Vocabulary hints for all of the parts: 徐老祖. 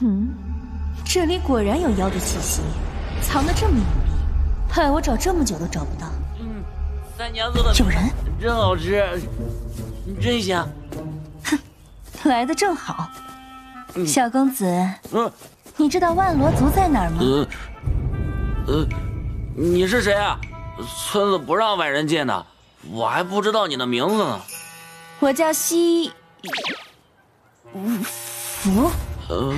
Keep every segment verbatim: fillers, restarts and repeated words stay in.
嗯，这里果然有妖的气息，藏得这么隐秘，害我找这么久都找不到。嗯，三娘做的有人，真好吃，真香。哼，来的正好。嗯、小公子，嗯，你知道万罗族在哪儿吗？呃，呃，你是谁啊？村子不让外人进的，我还不知道你的名字呢。我叫西，福。呃。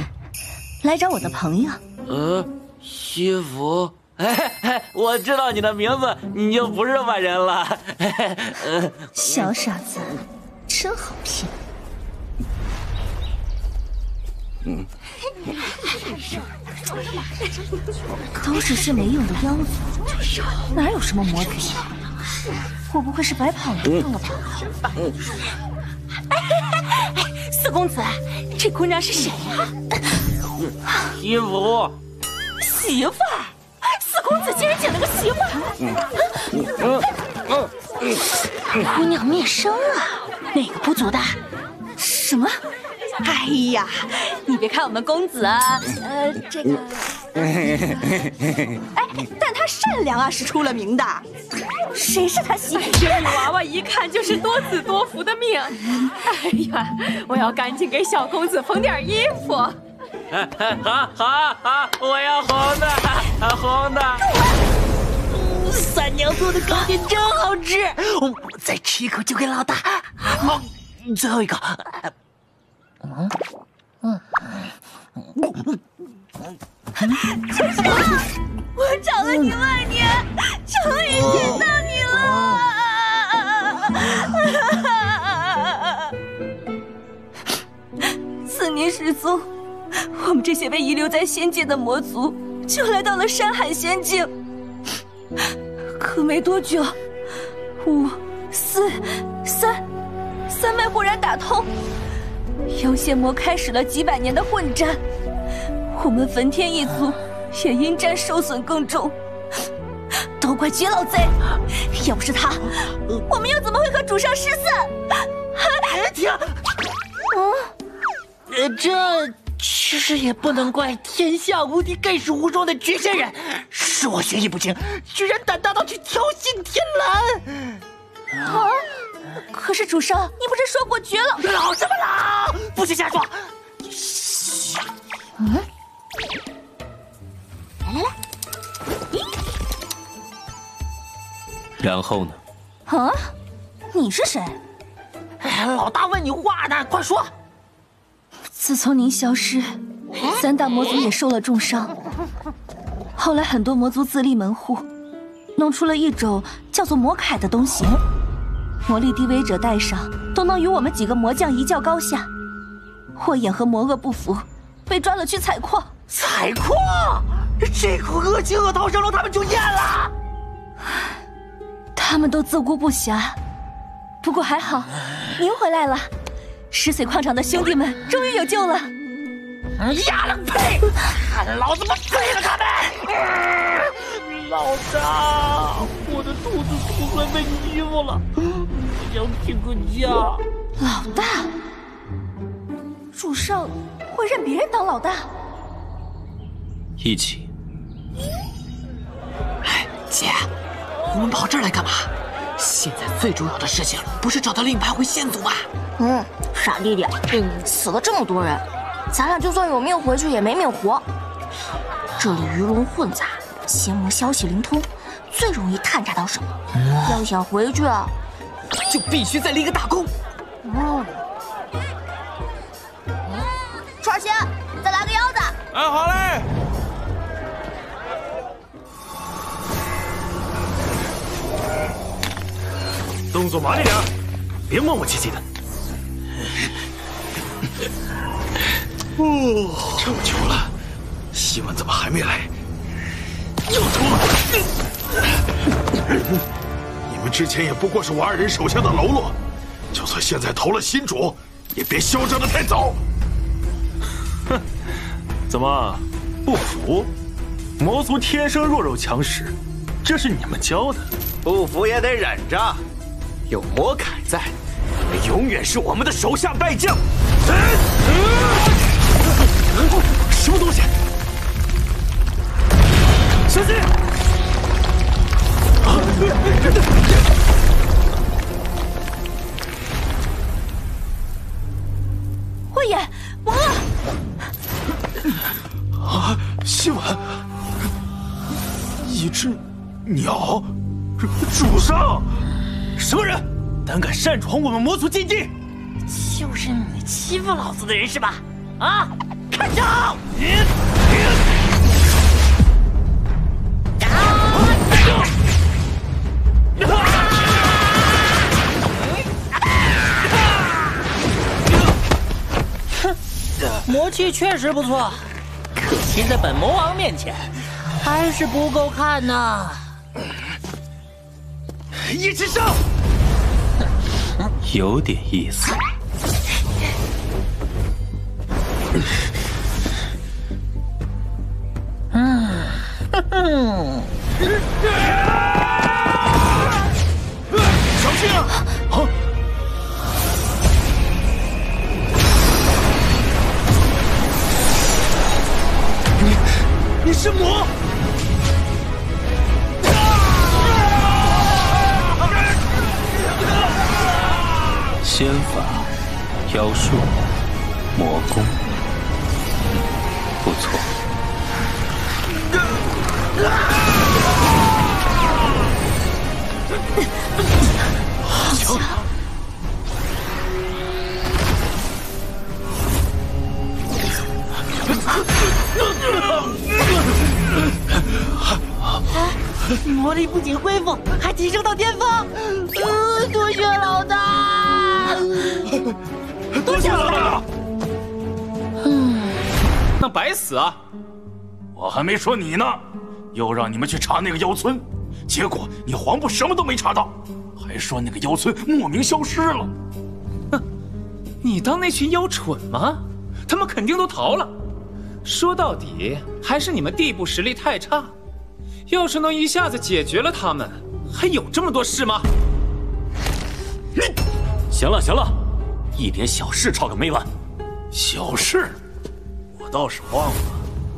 来找我的朋友。呃，西服，哎哎，我知道你的名字，你就不是外人了。哎呃、小傻子，真好骗。嗯，都只是没用的妖族，哪有什么魔族？我不会是白跑了吧？嗯哎、四公子，这姑娘是谁呀、啊？ 媳妇，媳妇儿，四公子竟然捡了个媳妇儿！姑娘灭生啊，哪个部族的？什么？哎呀，你别看我们公子啊，呃，这个……哎，但他善良啊，是出了名的。谁是他媳妇？这女娃娃一看就是多子多福的命。哎呀，我要赶紧给小公子缝点衣服。 好，好，好！我要红的，红的。嗯、三娘做的糕点真好吃，我再吃一口就给老大。好，最后一口。嗯嗯嗯我找了你万年，终于见到你了。四年失踪。 我们这些被遗留在仙界的魔族，就来到了山海仙境。可没多久，五、四、三，三脉忽然打通，妖仙魔开始了几百年的混战。我们焚天一族也因战受损更重。都怪绝老贼，要不是他，我们又怎么会和主上失散？哎，停！嗯，这。 其实也不能怪天下无敌、盖世无双的谲仙人，是我学艺不精，居然胆大到去挑衅天蓝。啊！可是主上，你不是说过绝老……老什么老？不许瞎说！嗯，来来来，然后呢？啊？你是谁？哎，老大问你话呢，快说。 自从您消失，三大魔族也受了重伤。后来很多魔族自立门户，弄出了一种叫做魔铠的东西，魔力低微者戴上都能与我们几个魔将一较高下。霍衍和魔恶不服，被抓了去采矿。采矿，这口恶气恶逃生龙他们就咽了。他们都自顾不暇，不过还好，您回来了。 石髓矿场的兄弟们终于有救了！丫了个呸！看老子不碎了他们！老大，我的兔子兔孙被欺负了，我想请个假。老大，主上会认别人当老大？一起。哎，姐，我们跑这儿来干嘛？ 现在最重要的事情不是找到令牌回仙族吗？嗯，傻弟弟，嗯、死了这么多人，咱俩就算有命回去也没命活。这里鱼龙混杂，邪魔消息灵通，最容易探查到什么。嗯、要想回去，啊，就必须再立个大功。嗯，川仙，再来个腰子。哎，好嘞。 动作麻利点，别磨磨唧唧的。哦，这么久了，希文怎么还没来？又拖！你们之前也不过是我二人手下的喽啰，就算现在投了新主，也别嚣张的太早。哼，怎么不服？魔族天生弱肉强食，这是你们教的。不服也得忍着。 有魔铠在，你们永远是我们的手下败将。吸吻，一只鸟主上，什么人胆敢擅闯我们魔族禁忌？就是你欺负老子的人是吧？啊，看招！魔气确实不错，可惜在本魔王面前还是不够看呐。一只手，有点意思。嗯，哼哼，小心啊！好。 你是魔！仙法、妖术、魔功，不错。好强！魔力不仅恢复，还提升到巅峰。呃，多谢老大，多谢老大。嗯，那白死啊！我还没说你呢，又让你们去查那个妖村，结果你黄布什么都没查到，还说那个妖村莫名消失了。哼，你当那群妖蠢吗？他们肯定都逃了。 说到底，还是你们地部实力太差。要是能一下子解决了他们，还有这么多事吗？行了行了，一点小事吵个没完。小事，我倒是忘了，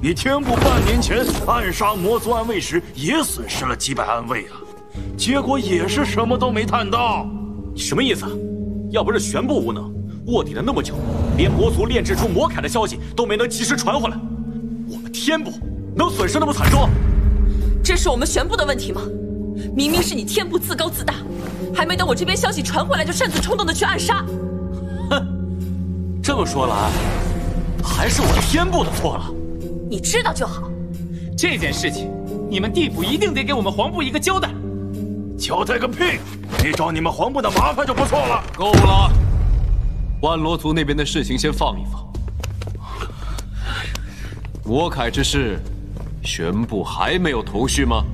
你天部半年前暗杀魔族暗卫时，也损失了几百暗卫啊，结果也是什么都没探到。你什么意思啊？要不是玄部无能。 卧底了那么久，连魔族炼制出魔铠的消息都没能及时传回来，我们天部能损失那么惨重？这是我们玄部的问题吗？明明是你天部自高自大，还没等我这边消息传回来就擅自冲动的去暗杀。哼，这么说来，还是我天部的错了。你知道就好。这件事情，你们地府一定得给我们黄部一个交代。交代个屁！没找你们黄部的麻烦就不错了。够了。 万罗族那边的事情先放一放，魔铠之事，玄部还没有头绪吗？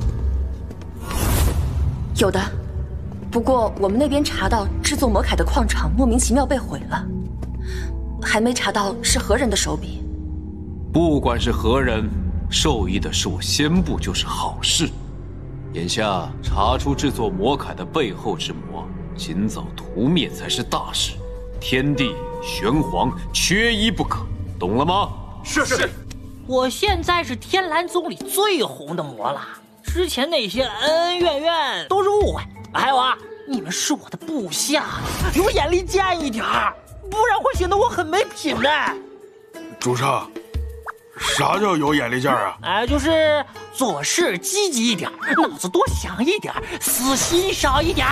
有的，不过我们那边查到制作魔铠的矿场莫名其妙被毁了，还没查到是何人的手笔。不管是何人，受益的是我仙部就是好事。眼下查出制作魔铠的背后之魔，尽早屠灭才是大事。 天地玄黄，缺一不可，懂了吗？是是。我现在是天蓝宗里最红的魔了，之前那些恩恩怨怨都是误会。还有啊，你们是我的部下，有眼力见一点儿，不然会显得我很没品的。主上，啥叫有眼力见啊？哎，就是做事积极一点，脑子多想一点，死心少一点。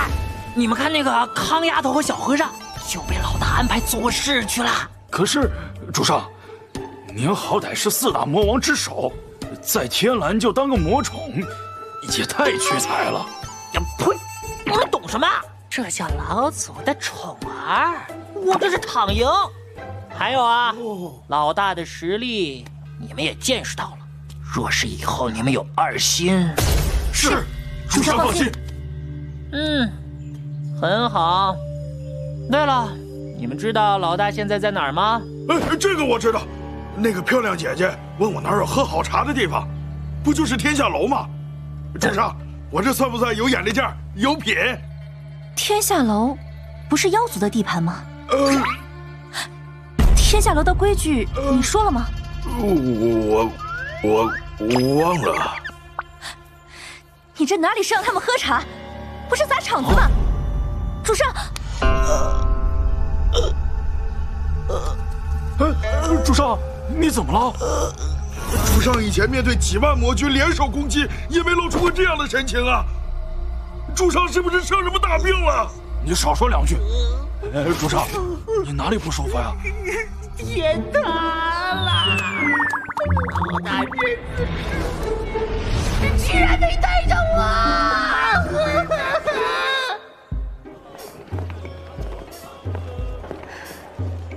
你们看那个康丫头和小和尚。 就被老大安排做事去了。可是，主上，您好歹是四大魔王之首，在天蓝就当个魔宠，也太屈才了。呀呸！你们懂什么？这叫老祖的宠儿，我这是躺赢。还有啊，哦、老大的实力你们也见识到了。若是以后你们有二心，是，是主上放心。嗯，很好。 对了，你们知道老大现在在哪儿吗？哎，这个我知道。那个漂亮姐姐问我哪儿有喝好茶的地方，不就是天下楼吗？主上，我这算不算有眼力见儿？有品？天下楼不是妖族的地盘吗？呃，天下楼的规矩、呃、你说了吗？我我我忘了。你这哪里是让他们喝茶，不是砸场子吗？哦、主上。 呃呃呃，主上，你怎么了？主上以前面对几万魔军联手攻击，也没露出过这样的神情啊！主上是不是生什么大病了？你少说两句。哎，主上，你哪里不舒服呀？天塌了！好大日子，居然没带上我！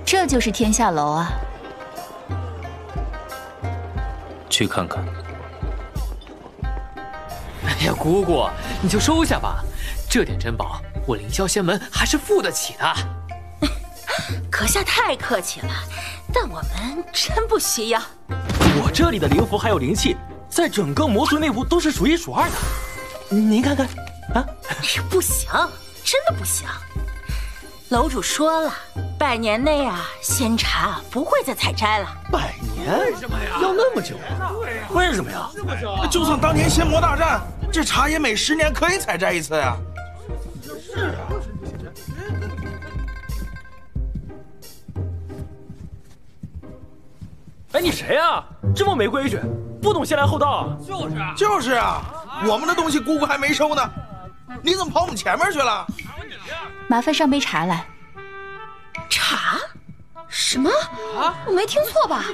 这就是天下楼啊！ 去看看。哎呀，姑姑，你就收下吧，这点珍宝，我凌霄仙门还是付得起的。阁下太客气了，但我们真不需要。我这里的灵符还有灵气，在整个魔族内部都是数一数二的。您看看，啊，哎呀，不行，真的不行。楼主说了，百年内啊，仙茶不会再采摘了。百年。 为什么呀？要那么久啊？为什么呀？那么久、啊，就算当年仙魔大战，这茶也每十年可以采摘一次呀、啊。是啊。哎，你谁呀、啊？这么没规矩，不懂先来后到啊！就是啊，就是啊，我们的东西姑姑还没收呢，你怎么跑我们前面去了？麻烦上杯茶来。茶。 什么？啊！我没听错吧？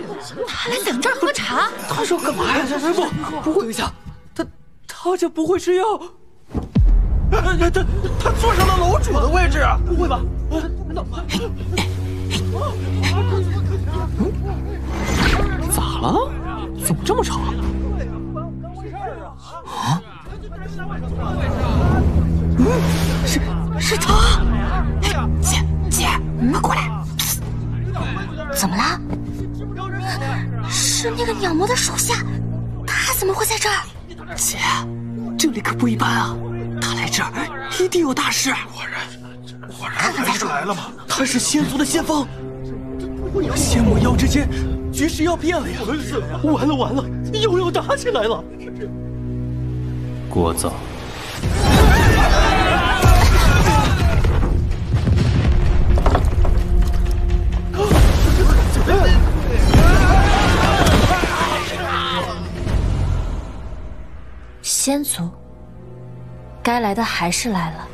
他来咱们这儿喝茶？他说干嘛呀？不，不会，陛下，他他这不会是要……他他坐上了楼主的位置啊？不会吧？咋了？怎么这么吵啊？啊？嗯，是是他。姐姐，你过来。 怎么了？是那个鸟魔的手下，他怎么会在这儿？姐，这里可不一般啊！他来这儿一定有大事。果然，果然看出来了吗？他是仙族的先锋，仙魔妖之间局势要变了呀！完了完了，又要打起来了！聒噪。 仙族，该来的还是来了。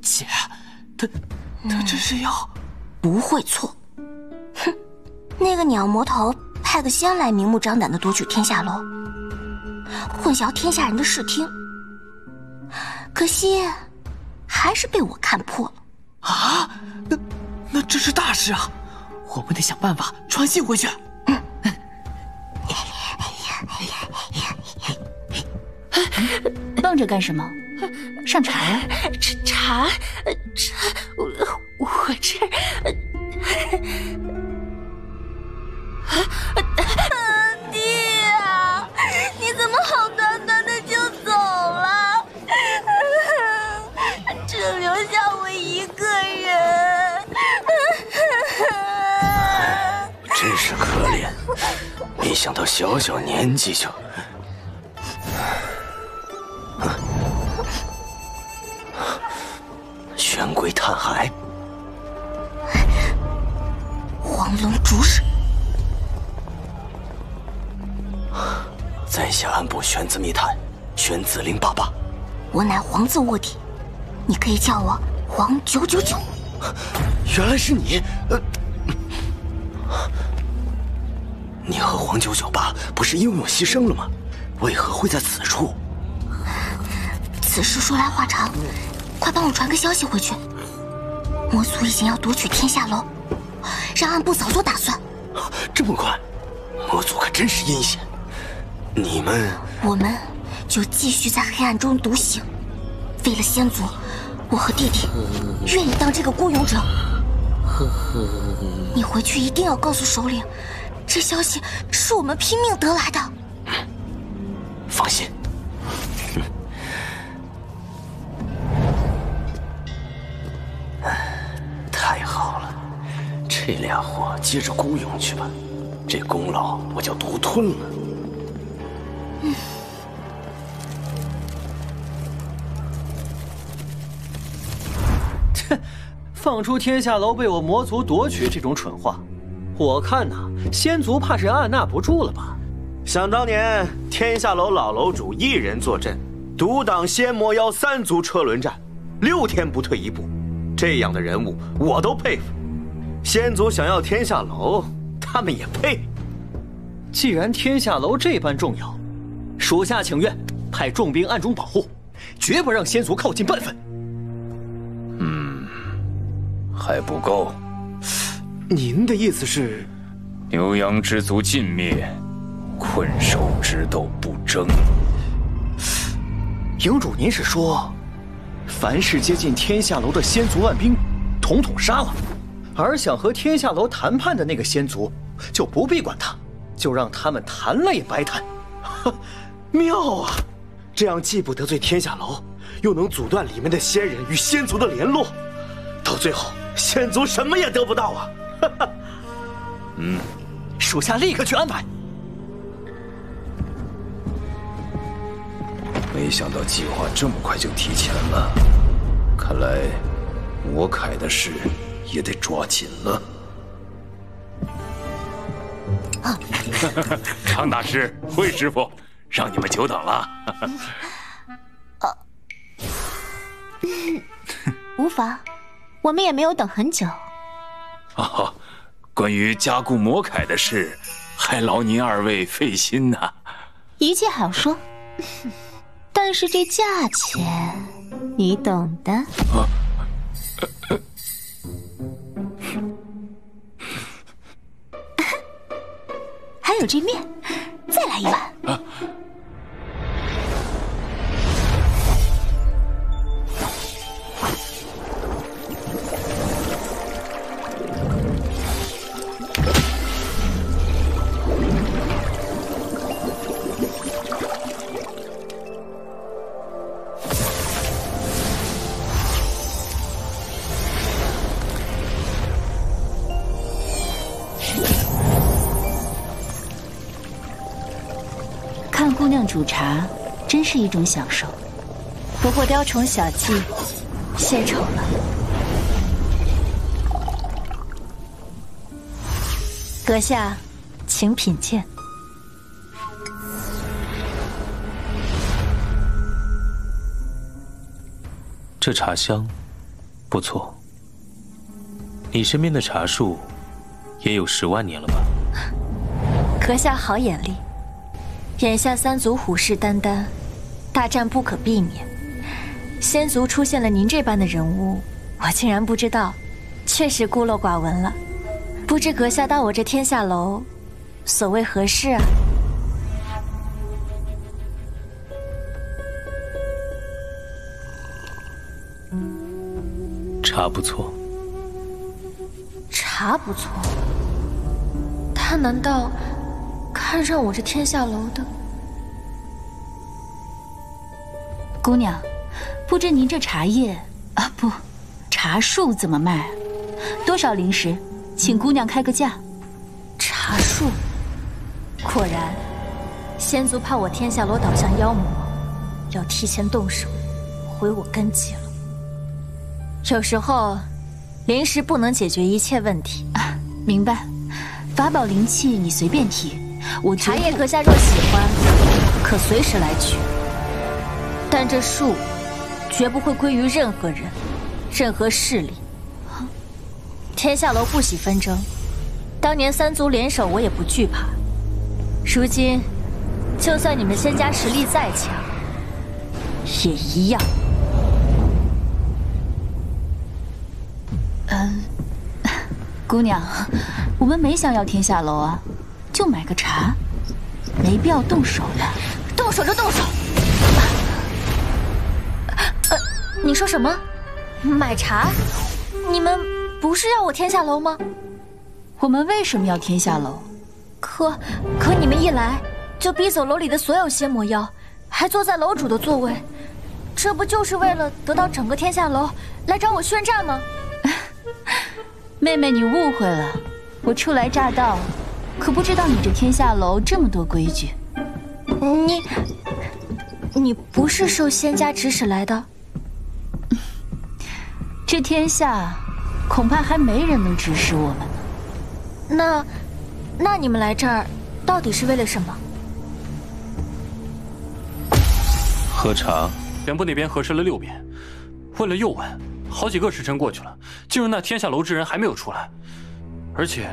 姐，他他这是要、嗯、不会错。哼，那个鸟魔头派个仙来，明目张胆的夺取天下楼，混淆天下人的视听。可惜，还是被我看破了。 啊，那那这是大事啊！我们得想办法传信回去。嗯。愣着干什么？上茶呀！茶茶，我我这……爹啊，你怎么好端端的就走了？ 只留下我一个人，真是可怜。没想到小小年纪就……玄龟探海，黄龙逐日。在下安部玄子密探，玄子零八八。我乃黄字卧底。 你可以叫我黄九九九。原来是你，呃，你和黄九九八不是英勇牺牲了吗？为何会在此处？此事说来话长，快帮我传个消息回去。魔族已经要夺取天下楼，让暗部早做打算。这么快？魔族可真是阴险。你们……我们就继续在黑暗中独行。 为了仙族，我和弟弟愿意当这个孤勇者。你回去一定要告诉首领，这消息是我们拼命得来的。放心。太好了，这俩货接着孤勇去吧，这功劳我就独吞了。嗯。 放出天下楼被我魔族夺取这种蠢话，我看呐、啊，先族怕是按捺不住了吧？想当年，天下楼老楼主一人坐镇，独挡仙魔妖三族车轮战，六天不退一步，这样的人物我都佩服。仙族想要天下楼，他们也配。既然天下楼这般重要，属下请愿，派重兵暗中保护，绝不让仙族靠近半分。嗯，还不够。 您的意思是，牛羊之族尽灭，困兽之斗不争。营主，您是说，凡是接近天下楼的仙族暗兵，统统杀了；而想和天下楼谈判的那个仙族，就不必管他，就让他们谈了也白谈。呵，妙啊！这样既不得罪天下楼，又能阻断里面的仙人与仙族的联络，到最后仙族什么也得不到啊！ 嗯，属下立刻去安排。没想到计划这么快就提前了，看来魔铠的事也得抓紧了。啊！常大师、惠师傅，让你们久等了。啊，无妨，我们也没有等很久。哦。 关于加固魔铠的事，还劳您二位费心呐、啊。一切好说，但是这价钱，你懂的。啊呃呃、还有这面，再来一碗。啊 煮茶真是一种享受，不过雕虫小技，献丑了。阁下，请品鉴。这茶香不错，你身边的茶树也有十万年了吧？阁下好眼力。 眼下三族虎视眈眈，大战不可避免。仙族出现了您这般的人物，我竟然不知道，确实孤陋寡闻了。不知阁下到我这天下楼，所谓何事啊？茶不错，茶不错。他难道？ 看上我这天下楼的姑娘，不知您这茶叶啊不，茶树怎么卖？多少零食？请姑娘开个价。茶树，果然，仙族怕我天下楼倒向妖魔，要提前动手，毁我根基了。有时候，零食不能解决一切问题。啊，明白。法宝灵器，你随便提。 我茶叶，阁下若喜欢，可随时来取。但这树，绝不会归于任何人、任何势力。天下楼不喜纷争，当年三族联手，我也不惧怕。如今，就算你们仙家实力再强，也一样。嗯，姑娘，我们没想要天下楼啊。 就买个茶，没必要动手了。动手就动手。呃，你说什么？买茶？你们不是要我天下楼吗？我们为什么要天下楼？可可你们一来就逼走楼里的所有仙魔妖，还坐在楼主的座位，这不就是为了得到整个天下楼来找我宣战吗？妹妹，你误会了，我初来乍到。 可不知道你这天下楼这么多规矩，你，你不是受仙家指使来的。这天下，恐怕还没人能指使我们呢。那，那你们来这儿到底是为了什么？喝茶。连部那边核实了六遍，问了又问，好几个时辰过去了，进入那天下楼之人还没有出来，而且，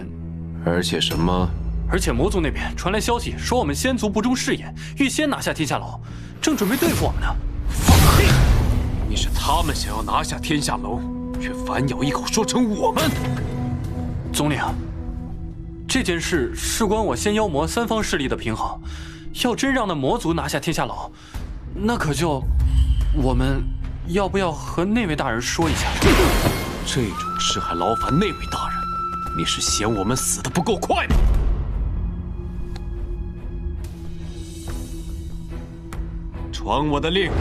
而且什么？ 而且魔族那边传来消息，说我们仙族不忠誓言，预先拿下天下楼，正准备对付我们呢。放屁！你是他们想要拿下天下楼，却反咬一口说成我们。总领，这件事事关我仙妖魔三方势力的平衡，要真让那魔族拿下天下楼，那可就……我们要不要和那位大人说一下？这种事还劳烦那位大人？你是嫌我们死得不够快吗？ 传我的令，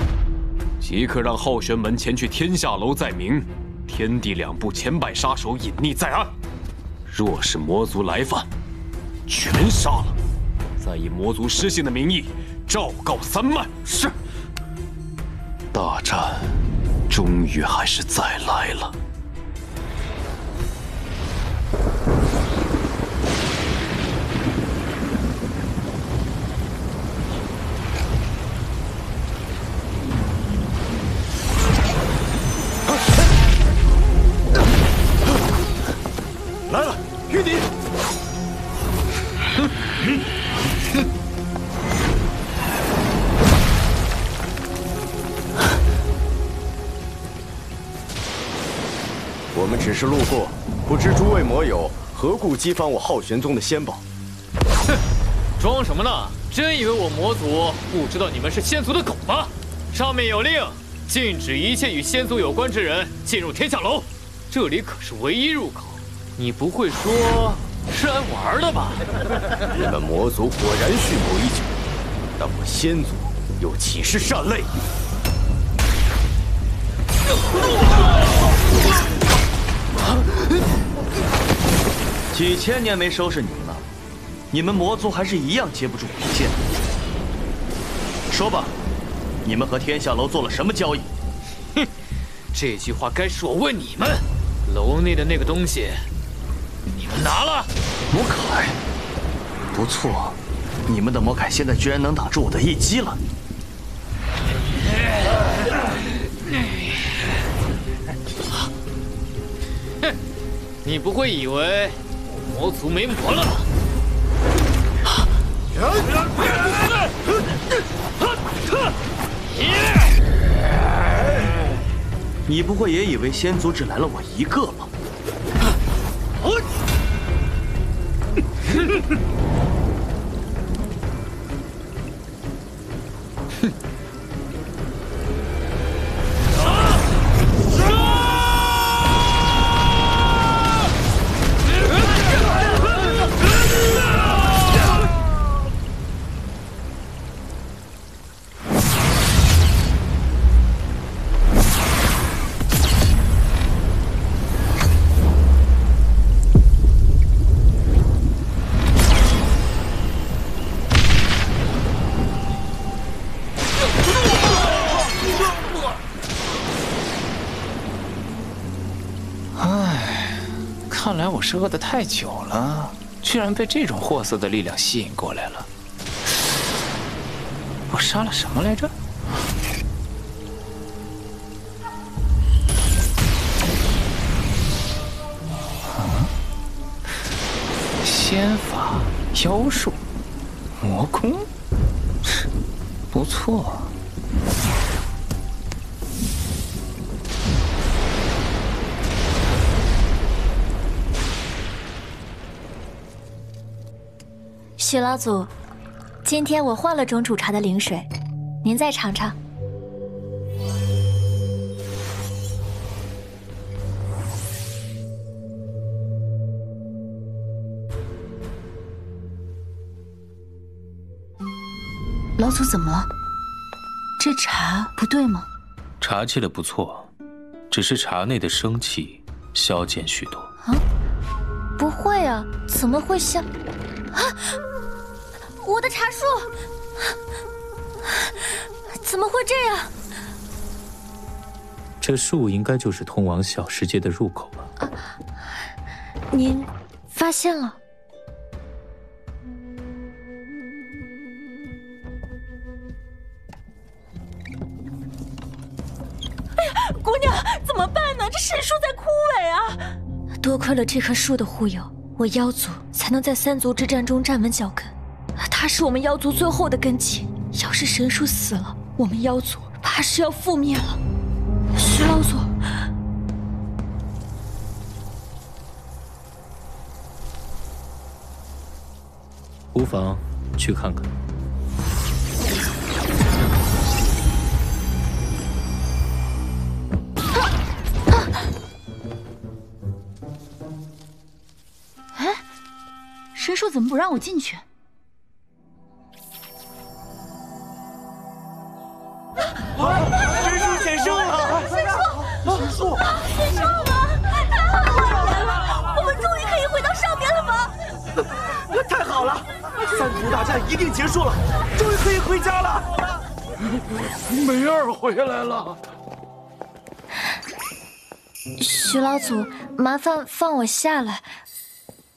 即刻让浩玄门前去天下楼载明，天地两部千百杀手隐匿在暗。若是魔族来犯，全杀了，再以魔族失信的名义昭告三脉。是。大战终于还是再来了。只是路过，不知诸位魔友何故激翻我浩玄宗的仙宝？哼，装什么呢？真以为我魔族不知道你们是仙族的狗吗？上面有令，禁止一切与仙族有关之人进入天下楼，这里可是唯一入口。你不会说是来玩的吧？你们魔族果然蓄谋已久，但我仙族又岂是善类？ 几千年没收拾你们了，你们魔族还是一样接不住贫贱。说吧，你们和天下楼做了什么交易？哼，这句话该是我问你们。楼内的那个东西，你们拿了？魔铠，不错，你们的魔铠现在居然能打住我的一击了。哼，你不会以为？ 魔族没魔了吧？你不会也以为仙族只来了我一个吧？哼！看来我是饿得太久了，居然被这种货色的力量吸引过来了。我杀了什么来着？啊，仙法、妖术、魔功，不错。 许老祖，今天我换了种煮茶的灵水，您再尝尝。老祖怎么了？这茶不对吗？茶沏得不错，只是茶内的生气消减许多。啊？不会啊，怎么会消？啊！ 我的茶树怎么会这样？这树应该就是通往小世界的入口吧？啊，您发现了？这神树在枯萎啊！多亏了这棵树的护佑，我妖族才能在三族之战中站稳脚跟。它是我们妖族最后的根基。要是神树死了，我们妖族怕是要覆灭了。徐老祖。 无妨，去看看。哎、啊，神树怎么不让我进去？神树显圣了！神树，神树，显圣了！太好了，我们终于可以回到上面了吗？太好了！ 三族大战一定结束了，终于可以回家了。梅儿回来了，徐老祖，麻烦放我下来，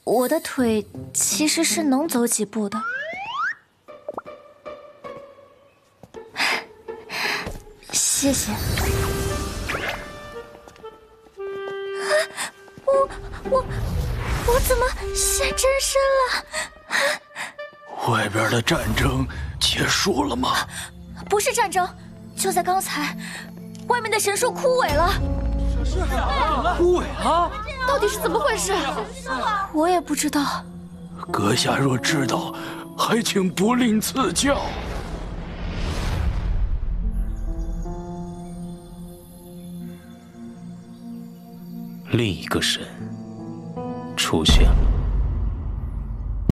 我的腿其实是能走几步的。谢谢。啊，我我我怎么现真身了？ 外边的战争结束了吗？不是战争，就在刚才，外面的神树枯萎了。是啊，枯萎了，到底是怎么回事？我也不知道。阁下若知道，还请不吝赐教。另一个神出现了。